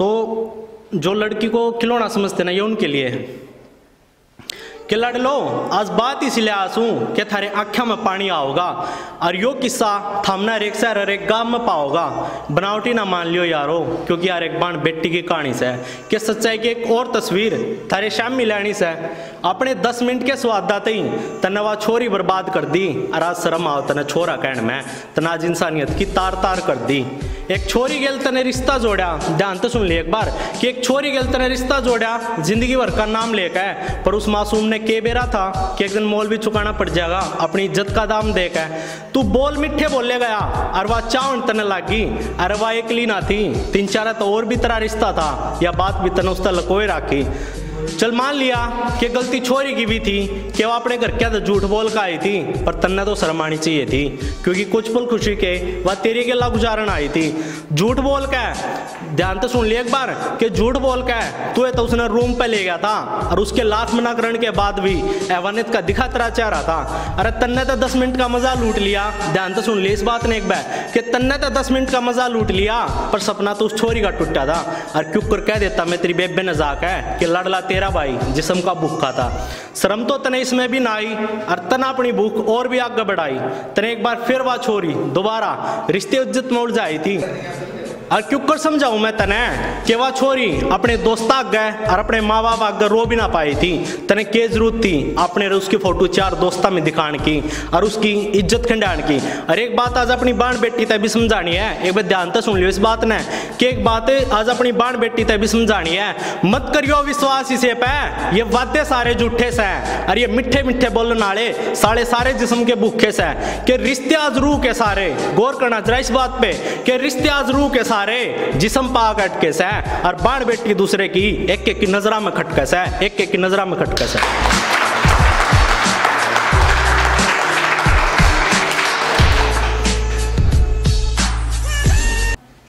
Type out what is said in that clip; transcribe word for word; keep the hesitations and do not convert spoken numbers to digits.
तो जो लड़की को खिलौना समझते ना, ये उनके लिए है कि लड़ लो आज बात इसलिए आंसू कि थारे आँखों में पानी आओगा, और यो किस्सा थामना रेक से और एक गाँव में पाओगा। बनावटी ना मान लियो यारो, क्योंकि यार एक बाण बेटी की कहानी से कि सच्चाई की एक और तस्वीर थारे शाम मिलानी से। अपने दस मिनट के स्वाददाते ही तने वह छोरी बर्बाद कर दी, और आज शर्म आओ तने छोरा कहण में, तना आज इंसानियत की तार तार कर दी। एक छोरी गेल तने रिश्ता जोड़ा, ध्यान तो सुन ली एक बार कि एक छोरी गेल तने रिश्ता जोड़ा जिंदगी भर का नाम लेकर, पर उस मासूम ने के बेरा था कि एक दिन मोल भी चुकाना पड़ जाएगा अपनी इज्जत का दाम देकर। तू बोल मिठ्ठे बोले गया अरवा चावन तने लागी, अरवा एक ली ना थी तीन चारा तो और भी तेरा रिश्ता था, या बात भी तने उस तक लकोए राखी। चल मान लिया कि गलती छोरी की भी थी कि वह अपने घर क्या तो झूठ बोल का आई थी, पर तन्ने तो शर्मानी चाहिए थी क्योंकि कुछ पल खुशी के वह तेरी के ला गुजारण आई थी। झूठ बोल का ध्यान तो सुन लिया एक बार कि झूठ बोल का तू तो उसने रूम पे ले गया था, और उसके लाश मनाकरण के बाद भी एवानित का दिखा तेरा चेहरा था। अरे तन्ने तो दस मिनट का मजा लूट लिया, ध्यान तो सुन लिया इस बात ने एक बार कि तन्ने तो दस मिनट का मजा लूट लिया, पर सपना तो उस छोरी का टूटा था। और क्यों कर कह देता मैं तेरी बेबे नजाक है कि लड़ला तेरा भाई जिस्म का भूखा था। शर्म तो तने इसमें भी ना आई, और तना अपनी भूख और भी आगे बढ़ाई। तने एक बार फिर वह छोरी दोबारा रिश्ते इज्जत में उड़ जाई थी। और क्यों कर समझाऊं मैं तने कि वह छोरी अपने दोस्त आग गए और अपने माँ बाप आगे रो भी ना पाई थी। तने के जरूरत थी अपने उसकी फोटो चार दोस्ता में दिखाने की और उसकी इज्जत खंडाने की। और एक बात आज अपनी बाण बेटी तभी समझानी है, एक बार ध्यान से सुन लियो इस बात ने कि एक बात आज अपनी बाण बेटी तभी समझानी है, मत करियो विश्वास इसे पे, ये वादे सारे झूठे से हैं और ये मिठ्ठे मिठ्ठे बोलने वाले सारे सारे जिस्म के भूखे से कि रिश्ते आज रूह के सारे। गौर करना जरा इस बात पे कि रिश्ते आज रूह के सारे जिस्म पाक अटकेस है, और बाण बेटी दूसरे की एक एक की नजरा में खटकस है, एक एक की नजरा में खटकस है।